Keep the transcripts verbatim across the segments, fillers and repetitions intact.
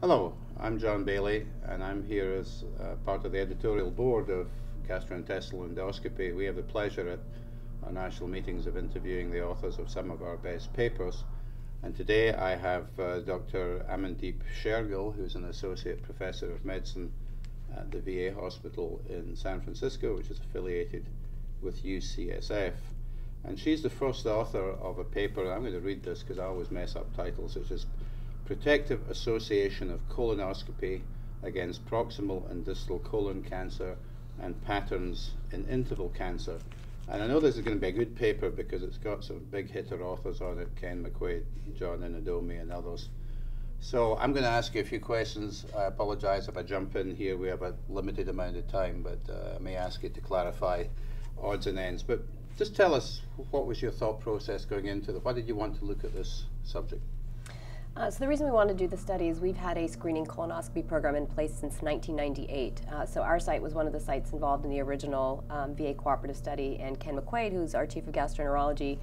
Hello, I'm John Bailey, and I'm here as uh, part of the editorial board of Gastrointestinal Endoscopy. We have the pleasure at our national meetings of interviewing the authors of some of our best papers, and today I have uh, Doctor Amandeep Shergill, who's an associate professor of medicine at the V A hospital in San Francisco, which is affiliated with U C S F. And she's the first author of a paper, I'm going to read this because I always mess up titles, which is Protective Association of Colonoscopy Against Proximal and Distal Colon Cancer and Patterns in Interval Cancer. And I know this is going to be a good paper because it's got some big hitter authors on it, Ken McQuaid, John Inadomi, and others. So I'm going to ask you a few questions. I apologize if I jump in here. We have a limited amount of time, but uh, I may ask you to clarify odds and ends. But just tell us, what was your thought process going into it? Why did you want to look at this subject? Uh, so the reason we want to do the study is we've had a screening colonoscopy program in place since nineteen ninety-eight. Uh, so our site was one of the sites involved in the original um, V A cooperative study, and Ken McQuaid, who's our chief of gastroenterology,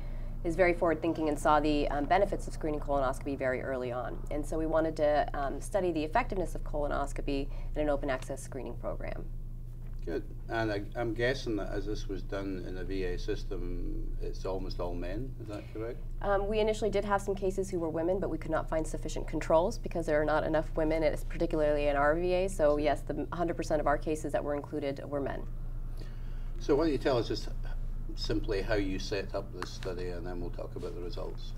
is very forward-thinking and saw the um, benefits of screening colonoscopy very early on. And so we wanted to um, study the effectiveness of colonoscopy in an open access screening program. Good. And I, I'm guessing that as this was done in a V A system, it's almost all men, is that correct? Um, we initially did have some cases who were women, but we could not find sufficient controls because there are not enough women, and it's particularly in our V A. So yes, the one hundred percent of our cases that were included were men. So why don't you tell us just simply how you set up this study, and then we'll talk about the results.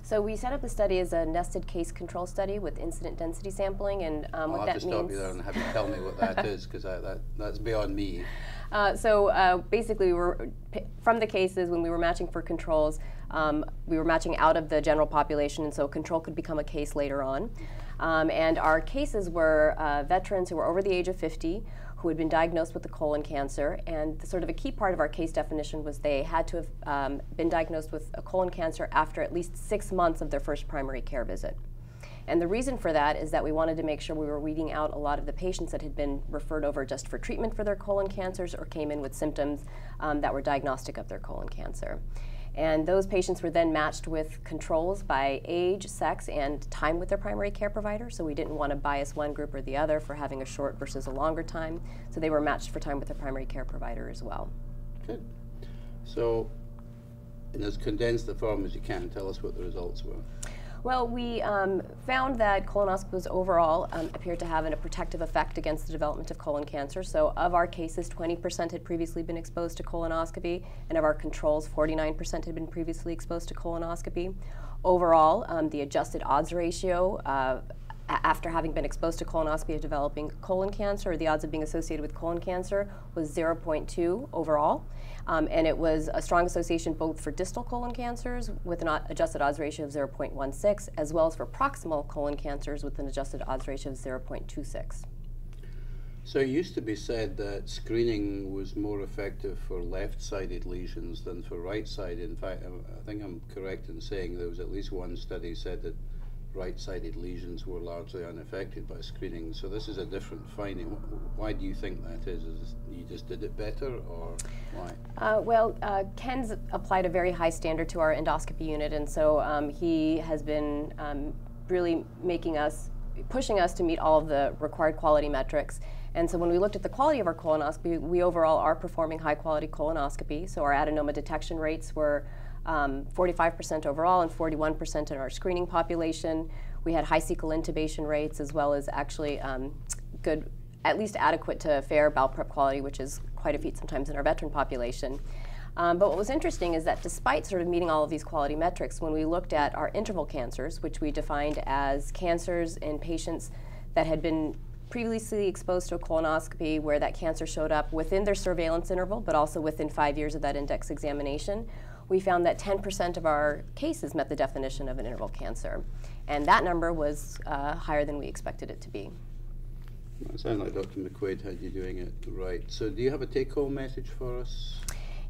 So we set up the study as a nested case control study with incident density sampling, and um, what that means... I'll have to stop you there and have you tell me what that is, because that, that's beyond me. Uh, so uh, basically, we were, from the cases, when we were matching for controls, um, we were matching out of the general population, and so control could become a case later on. Um, and our cases were uh, veterans who were over the age of fifty, who had been diagnosed with the colon cancer, and the, sort of a key part of our case definition was they had to have um, been diagnosed with a colon cancer after at least six months of their first primary care visit. And the reason for that is that we wanted to make sure we were weeding out a lot of the patients that had been referred over just for treatment for their colon cancers or came in with symptoms um, that were diagnostic of their colon cancer. And those patients were then matched with controls by age, sex, and time with their primary care provider. So we didn't want to bias one group or the other for having a short versus a longer time. So they were matched for time with their primary care provider as well. Good. So in as condensed a form as you can, tell us what the results were. Well, we um, found that colonoscopies overall um, appeared to have an, a protective effect against the development of colon cancer. So of our cases, twenty percent had previously been exposed to colonoscopy, and of our controls, forty-nine percent had been previously exposed to colonoscopy. Overall, um, the adjusted odds ratio uh, after having been exposed to colonoscopy of developing colon cancer, or the odds of being associated with colon cancer, was zero point two overall. Um, and it was a strong association both for distal colon cancers with an adjusted odds ratio of zero point one six, as well as for proximal colon cancers with an adjusted odds ratio of zero point two six. So it used to be said that screening was more effective for left-sided lesions than for right-sided. In fact, I think I'm correct in saying there was at least one study said that right-sided lesions were largely unaffected by screening, so this is a different finding. Why do you think that is? Is you just did it better, or why? Uh, well, uh, Ken's applied a very high standard to our endoscopy unit, and so um, he has been um, really making us, pushing us to meet all of the required quality metrics. And so when we looked at the quality of our colonoscopy, we overall are performing high-quality colonoscopy, so our adenoma detection rates were forty-five percent um, overall and forty-one percent in our screening population. We had high cecal intubation rates, as well as actually um, good, at least adequate to fair bowel prep quality, which is quite a feat sometimes in our veteran population. Um, but what was interesting is that despite sort of meeting all of these quality metrics, when we looked at our interval cancers, which we defined as cancers in patients that had been previously exposed to a colonoscopy where that cancer showed up within their surveillance interval, but also within five years of that index examination, we found that ten percent of our cases met the definition of an interval cancer. And that number was uh, higher than we expected it to be. It sounds like Doctor McQuaid had you doing it right. So do you have a take-home message for us?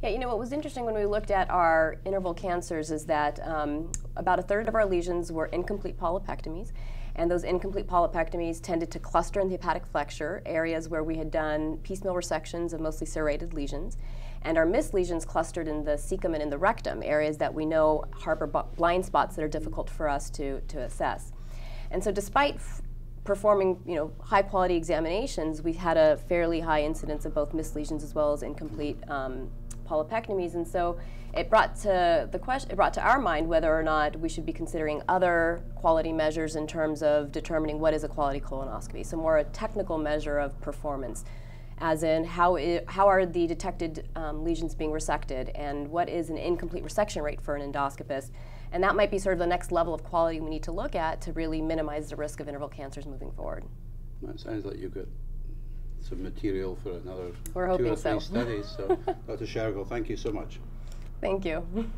Yeah, you know, what was interesting when we looked at our interval cancers is that um, about a third of our lesions were incomplete polypectomies. And those incomplete polypectomies tended to cluster in the hepatic flexure, areas where we had done piecemeal resections of mostly serrated lesions. And our missed lesions clustered in the cecum and in the rectum, areas that we know harbor blind spots that are difficult for us to, to assess. And so despite performing, you know, high quality examinations, we had a fairly high incidence of both missed lesions as well as incomplete um, polypectomies, and so it brought to the question, it brought to our mind whether or not we should be considering other quality measures in terms of determining what is a quality colonoscopy. So more a technical measure of performance, as in how it, how are the detected um, lesions being resected, and what is an incomplete resection rate for an endoscopist, and that might be sort of the next level of quality we need to look at to really minimize the risk of interval cancers moving forward. That sounds like you've got some material for another We're two or three so. studies. So, Doctor Shergill, thank you so much. Thank you.